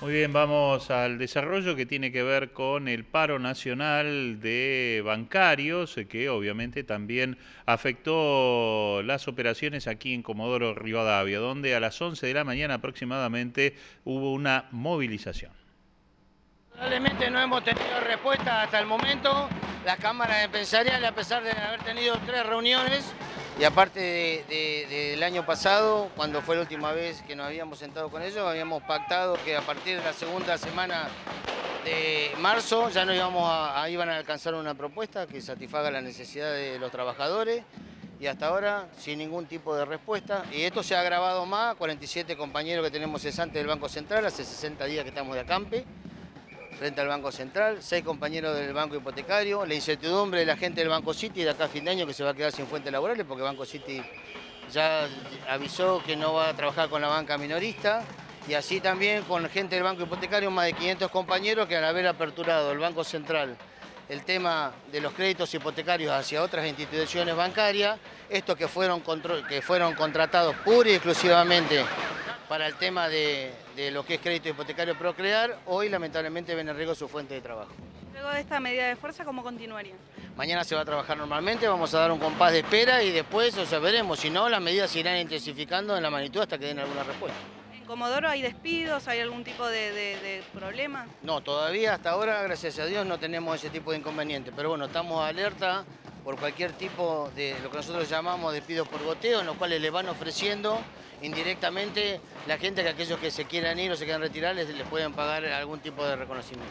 Muy bien, vamos al desarrollo que tiene que ver con el paro nacional de bancarios, que obviamente también afectó las operaciones aquí en Comodoro Rivadavia, donde a las 11 de la mañana aproximadamente hubo una movilización. Lamentablemente no hemos tenido respuesta hasta el momento. La Cámara Empresarial, a pesar de haber tenido 3 reuniones, y aparte del año pasado, cuando fue la última vez que nos habíamos sentado con ellos, habíamos pactado que a partir de la segunda semana de marzo ya nos íbamos iban a alcanzar una propuesta que satisfaga la necesidad de los trabajadores, y hasta ahora sin ningún tipo de respuesta. Y esto se ha agravado más, 47 compañeros que tenemos cesantes del Banco Central, hace 60 días que estamos de acampe frente al Banco Central, 6 compañeros del Banco Hipotecario, la incertidumbre de la gente del Banco City de acá a fin de año que se va a quedar sin fuentes laborales porque Banco City ya avisó que no va a trabajar con la banca minorista, y así también con gente del Banco Hipotecario, más de 500 compañeros que al haber aperturado el Banco Central el tema de los créditos hipotecarios hacia otras instituciones bancarias, estos que fueron contratados pura y exclusivamente para el tema de lo que es crédito hipotecario Procrear, hoy lamentablemente ven en riesgo su fuente de trabajo. Luego de esta medida de fuerza, ¿cómo continuaría? Mañana se va a trabajar normalmente, vamos a dar un compás de espera y después, o sea, veremos, si no, las medidas se irán intensificando en la magnitud hasta que den alguna respuesta. ¿En Comodoro hay despidos, hay algún tipo de problema? No, todavía hasta ahora, gracias a Dios, no tenemos ese tipo de inconveniente, pero bueno, estamos alerta por cualquier tipo de lo que nosotros llamamos despidos por goteo, en los cuales le van ofreciendo indirectamente la gente que aquellos que se quieran ir o se quieran retirar les pueden pagar algún tipo de reconocimiento.